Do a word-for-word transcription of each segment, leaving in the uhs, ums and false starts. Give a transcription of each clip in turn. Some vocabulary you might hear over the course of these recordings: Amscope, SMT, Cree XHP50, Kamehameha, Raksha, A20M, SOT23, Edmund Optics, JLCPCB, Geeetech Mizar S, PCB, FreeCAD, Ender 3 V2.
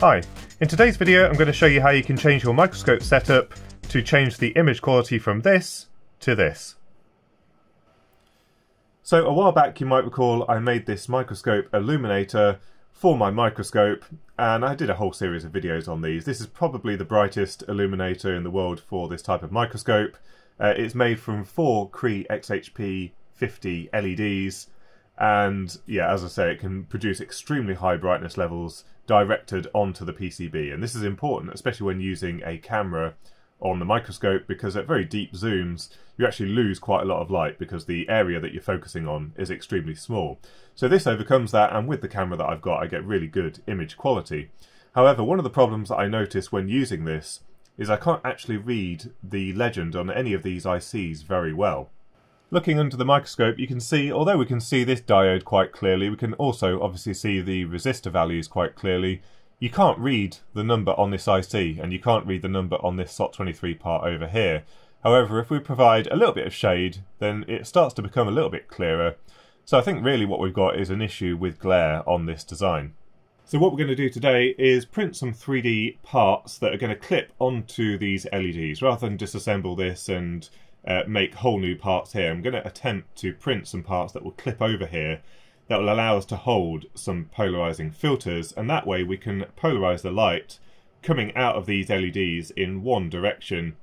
Hi, in today's video I'm going to show you how you can change your microscope setup to change the image quality from this to this. So a while back you might recall I made this microscope illuminator for my microscope and I did a whole series of videos on these. This is probably the brightest illuminator in the world for this type of microscope. Uh, it's made from four Cree X H P fifty L E Ds. And yeah, as I say, it can produce extremely high brightness levels directed onto the P C B, and this is important especially when using a camera on the microscope, because at very deep zooms you actually lose quite a lot of light because the area that you're focusing on is extremely small. So this overcomes that, and with the camera that I've got I get really good image quality. However, one of the problems that I notice when using this is I can't actually read the legend on any of these I Cs very well. Looking under the microscope, you can see, although we can see this diode quite clearly, we can also obviously see the resistor values quite clearly. You can't read the number on this I C, and you can't read the number on this S O T twenty-three part over here. However, if we provide a little bit of shade, then it starts to become a little bit clearer. So I think really what we've got is an issue with glare on this design. So what we're going to do today is print some three D parts that are going to clip onto these L E Ds, rather than disassemble this and Uh, make whole new parts here. I'm going to attempt to print some parts that will clip over here that will allow us to hold some polarizing filters, and that way we can polarize the light coming out of these L E Ds in one direction,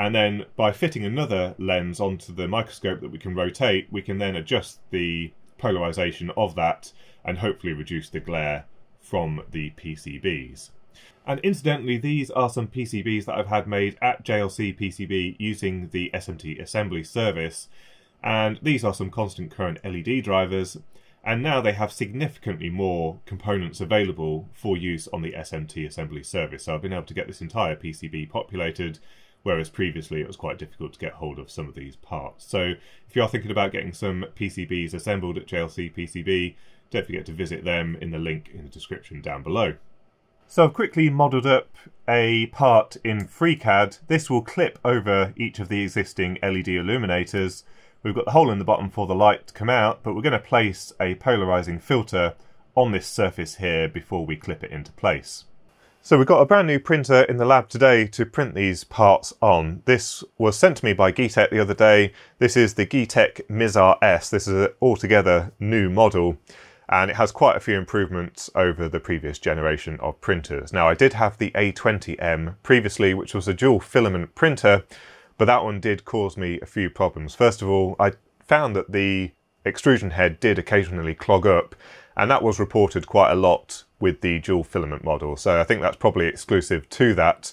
and then by fitting another lens onto the microscope that we can rotate, we can then adjust the polarization of that and hopefully reduce the glare from the P C Bs. And incidentally, these are some P C Bs that I've had made at J L C P C B using the S M T assembly service, and these are some constant current L E D drivers, and now they have significantly more components available for use on the S M T assembly service, so I've been able to get this entire P C B populated, whereas previously it was quite difficult to get hold of some of these parts. So if you are thinking about getting some P C Bs assembled at J L C P C B, don't forget to visit them in the link in the description down below. So I've quickly modelled up a part in FreeCAD. This will clip over each of the existing L E D illuminators. We've got the hole in the bottom for the light to come out, but we're going to place a polarising filter on this surface here before we clip it into place. So we've got a brand new printer in the lab today to print these parts on. This was sent to me by Geeetech the other day. This is the Geeetech Mizar S. This is an altogether new model, and it has quite a few improvements over the previous generation of printers. Now, I did have the A twenty M previously, which was a dual filament printer, but that one did cause me a few problems. First of all, I found that the extrusion head did occasionally clog up, and that was reported quite a lot with the dual filament model. So I think that's probably exclusive to that.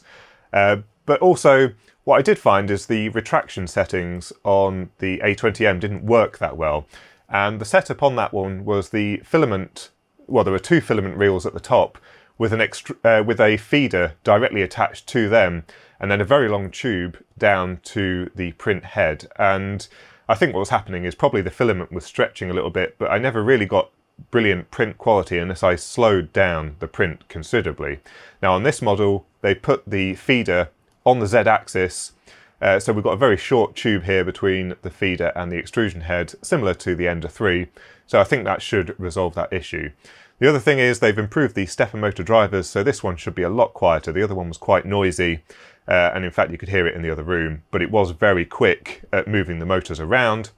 Uh, but also, what I did find is the retraction settings on the A twenty M didn't work that well. And the setup on that one was the filament, well, there were two filament reels at the top with an extra, uh, with a feeder directly attached to them, and then a very long tube down to the print head. And I think what was happening is probably the filament was stretching a little bit, but I never really got brilliant print quality unless I slowed down the print considerably. Now on this model, they put the feeder on the Z-axis, Uh, so we've got a very short tube here between the feeder and the extrusion head, similar to the Ender three, so I think that should resolve that issue. The other thing is they've improved the stepper motor drivers, so this one should be a lot quieter. The other one was quite noisy, uh, and in fact you could hear it in the other room, but it was very quick at moving the motors around.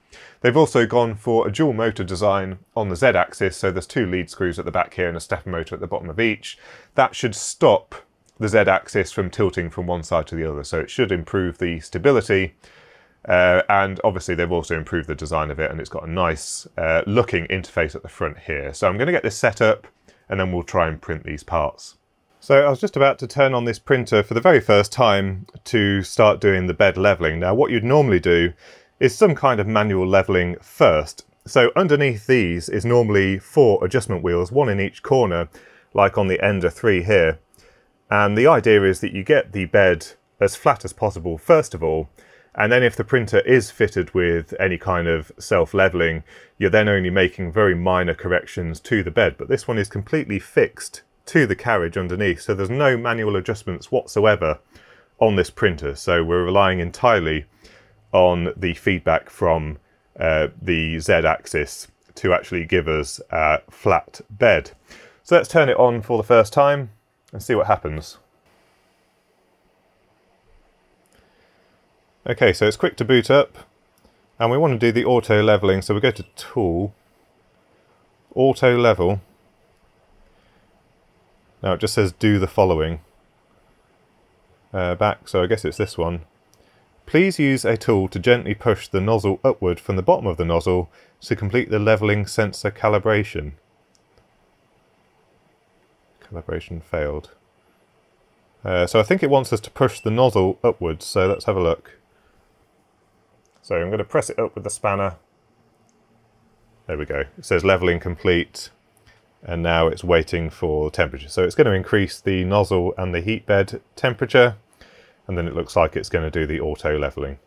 They've also gone for a dual motor design on the Z-axis, so there's two lead screws at the back here and a stepper motor at the bottom of each. That should stop the Z-axis from tilting from one side to the other, so it should improve the stability, uh, and obviously they've also improved the design of it, and it's got a nice uh, looking interface at the front here. So I'm going to get this set up and then we'll try and print these parts. So I was just about to turn on this printer for the very first time to start doing the bed levelling. Now what you'd normally do is some kind of manual levelling first. So underneath these is normally four adjustment wheels, one in each corner, like on the Ender three here. And the idea is that you get the bed as flat as possible first of all, and then if the printer is fitted with any kind of self-leveling, you're then only making very minor corrections to the bed. But this one is completely fixed to the carriage underneath, so there's no manual adjustments whatsoever on this printer. So we're relying entirely on the feedback from uh, the Z-axis to actually give us a flat bed. So let's turn it on for the first time. and see what happens. Okay, so it's quick to boot up, and we want to do the auto leveling, so we go to Tool, Auto Level. Now it just says do the following. Uh, back, so I guess it's this one. Please use a tool to gently push the nozzle upward from the bottom of the nozzle to complete the leveling sensor calibration. Calibration failed. Uh, so I think it wants us to push the nozzle upwards, so let's have a look. So I'm going to press it up with the spanner. There we go. It says leveling complete, and now it's waiting for temperature. So it's going to increase the nozzle and the heat bed temperature, and then it looks like it's going to do the auto leveling.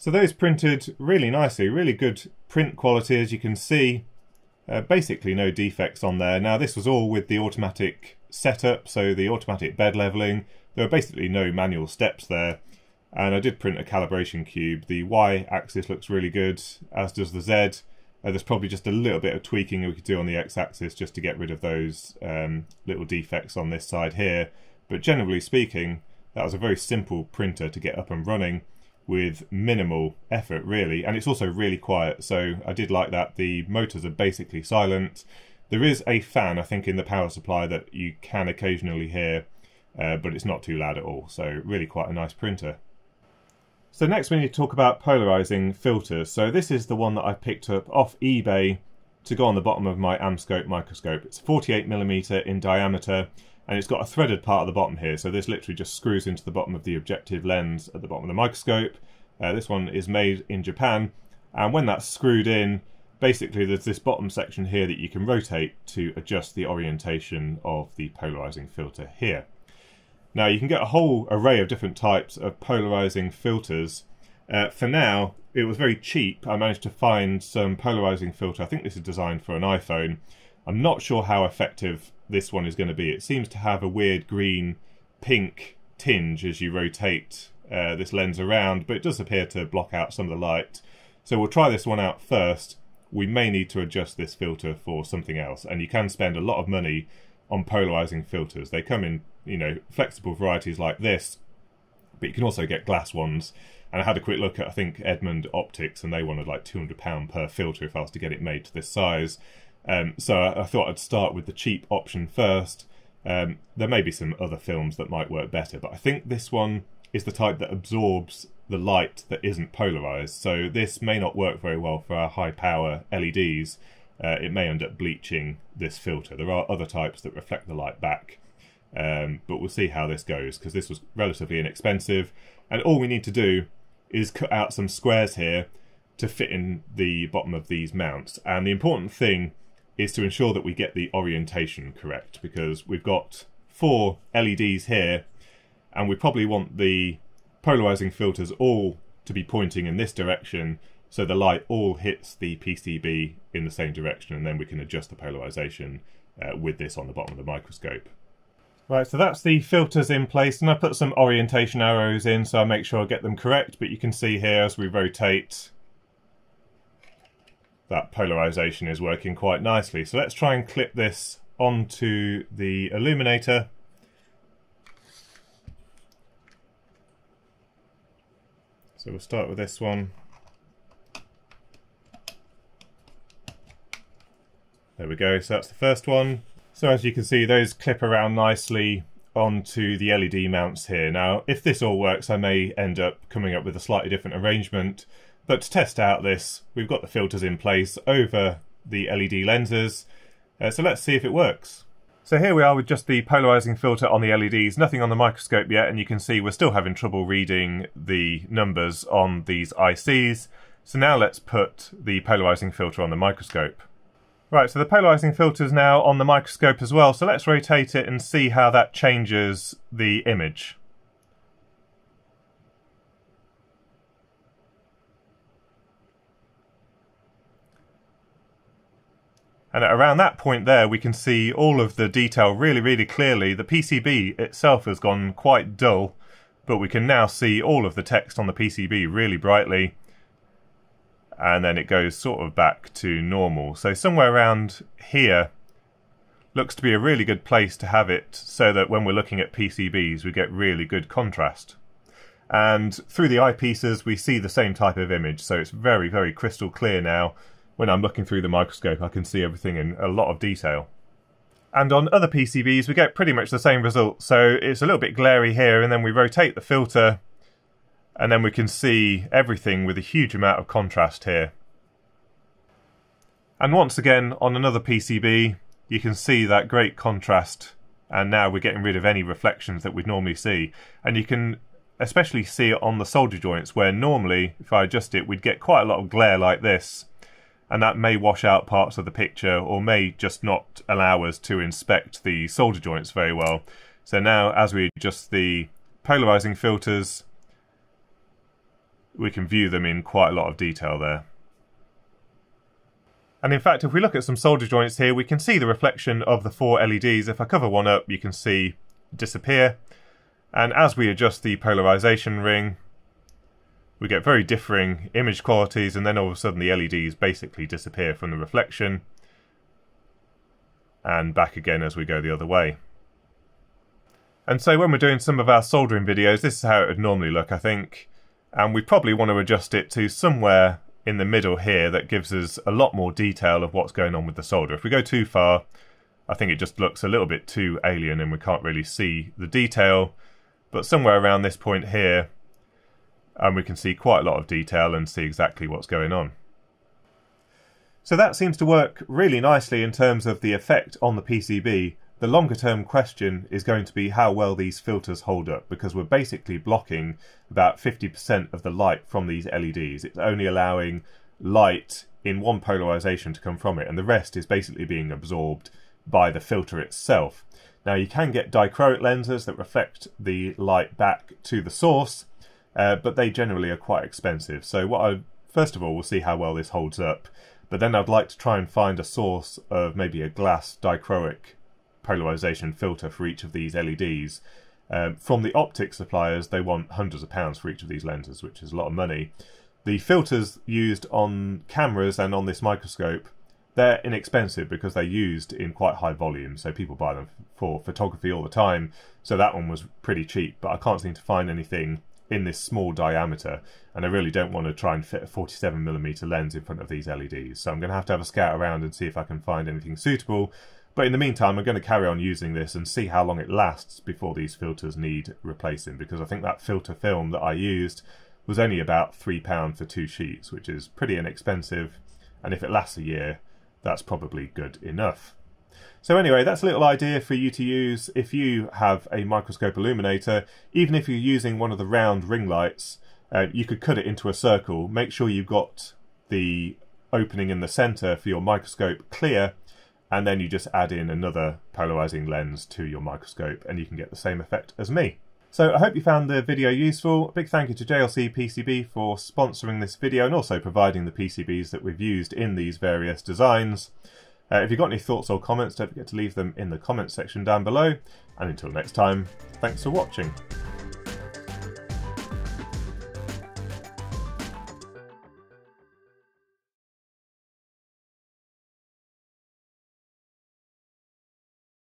So those printed really nicely, really good print quality, as you can see. Uh, basically no defects on there. Now this was all with the automatic setup, so the automatic bed leveling. There were basically no manual steps there. And I did print a calibration cube. The Y axis looks really good, as does the Z. Uh, there's probably just a little bit of tweaking we could do on the X axis just to get rid of those um, little defects on this side here. But generally speaking, that was a very simple printer to get up and running with minimal effort, really, and it's also really quiet, so I did like that. The motors are basically silent. There is a fan, I think, in the power supply that you can occasionally hear, uh, but it's not too loud at all, so really quite a nice printer. So next we need to talk about polarizing filters. So this is the one that I picked up off eBay to go on the bottom of my Amscope microscope. It's forty-eight millimeter in diameter, and it's got a threaded part at the bottom here, so this literally just screws into the bottom of the objective lens at the bottom of the microscope. Uh, this one is made in Japan, and when that's screwed in, basically there's this bottom section here that you can rotate to adjust the orientation of the polarizing filter here. Now you can get a whole array of different types of polarizing filters. Uh, for now, it was very cheap. I managed to find some polarizing filter. I think this is designed for an iPhone. I'm not sure how effective this one is going to be. It seems to have a weird green pink tinge as you rotate uh, this lens around, but it does appear to block out some of the light. So we'll try this one out first. We may need to adjust this filter for something else, and you can spend a lot of money on polarizing filters. They come in, you know, flexible varieties like this, but you can also get glass ones. And I had a quick look at, I think, Edmund Optics, and they wanted like two hundred pounds per filter if I was to get it made to this size. Um, so I, I thought I'd start with the cheap option first. Um, there may be some other films that might work better, but I think this one is the type that absorbs the light that isn't polarised. So this may not work very well for our high power L E Ds. Uh, it may end up bleaching this filter. There are other types that reflect the light back, um, but we'll see how this goes, because this was relatively inexpensive. And all we need to do is cut out some squares here to fit in the bottom of these mounts. And the important thing is to ensure that we get the orientation correct, because we've got four L E Ds here, and we probably want the polarizing filters all to be pointing in this direction, so the light all hits the P C B in the same direction, and then we can adjust the polarization uh, with this on the bottom of the microscope. Right, so that's the filters in place, and I put some orientation arrows in so I make sure I get them correct, but you can see here as we rotate, that polarization is working quite nicely. So let's try and clip this onto the illuminator. So we'll start with this one. There we go, so that's the first one. So as you can see, those clip around nicely onto the L E D mounts here. Now, if this all works, I may end up coming up with a slightly different arrangement, but to test out this, we've got the filters in place over the L E D lenses, uh, so let's see if it works. So here we are with just the polarizing filter on the L E Ds, nothing on the microscope yet, and you can see we're still having trouble reading the numbers on these I Cs. So now let's put the polarizing filter on the microscope. Right, so the polarizing filter is now on the microscope as well, so let's rotate it and see how that changes the image. And at around that point there, we can see all of the detail really, really clearly. The P C B itself has gone quite dull, but we can now see all of the text on the P C B really brightly. And then it goes sort of back to normal. So somewhere around here looks to be a really good place to have it so that when we're looking at P C Bs, we get really good contrast. And through the eyepieces, we see the same type of image. So it's very, very crystal clear now. When I'm looking through the microscope, I can see everything in a lot of detail. And on other P C Bs, we get pretty much the same result. So it's a little bit glary here, and then we rotate the filter, and then we can see everything with a huge amount of contrast here. And once again, on another P C B, you can see that great contrast, and now we're getting rid of any reflections that we'd normally see. And you can especially see it on the solder joints, where normally, if I adjust it, we'd get quite a lot of glare like this. And that may wash out parts of the picture or may just not allow us to inspect the solder joints very well. So now as we adjust the polarizing filters, we can view them in quite a lot of detail there. And in fact, if we look at some solder joints here, we can see the reflection of the four L E Ds. If I cover one up, you can see disappear. And as we adjust the polarization ring, we get very differing image qualities, and then all of a sudden the L E Ds basically disappear from the reflection and back again as we go the other way. And so when we're doing some of our soldering videos, this is how it would normally look, I think, and we probably want to adjust it to somewhere in the middle here that gives us a lot more detail of what's going on with the solder. If we go too far, I think it just looks a little bit too alien and we can't really see the detail, but somewhere around this point here, and we can see quite a lot of detail and see exactly what's going on. So that seems to work really nicely in terms of the effect on the P C B. The longer term question is going to be how well these filters hold up, because we're basically blocking about fifty percent of the light from these L E Ds. It's only allowing light in one polarization to come from it, and the rest is basically being absorbed by the filter itself. Now you can get dichroic lenses that reflect the light back to the source, Uh, but they generally are quite expensive. So what I, first of all, we'll see how well this holds up, but then I'd like to try and find a source of maybe a glass dichroic polarization filter for each of these L E Ds. Um, from the optic suppliers, they want hundreds of pounds for each of these lenses, which is a lot of money. The filters used on cameras and on this microscope, they're inexpensive because they're used in quite high volume, so people buy them for photography all the time. So that one was pretty cheap, but I can't seem to find anything in this small diameter, and I really don't want to try and fit a forty-seven millimeter lens in front of these L E Ds, so I'm going to have to have a scout around and see if I can find anything suitable. But in the meantime, I'm going to carry on using this and see how long it lasts before these filters need replacing, because I think that filter film that I used was only about three pounds for two sheets, which is pretty inexpensive, and if it lasts a year, that's probably good enough. So anyway, that's a little idea for you to use if you have a microscope illuminator. Even if you're using one of the round ring lights, uh, you could cut it into a circle. Make sure you've got the opening in the center for your microscope clear, and then you just add in another polarizing lens to your microscope and you can get the same effect as me. So I hope you found the video useful. A big thank you to J L C P C B for sponsoring this video and also providing the P C Bs that we've used in these various designs. Uh, if you've got any thoughts or comments, don't forget to leave them in the comments section down below. And until next time, thanks for watching.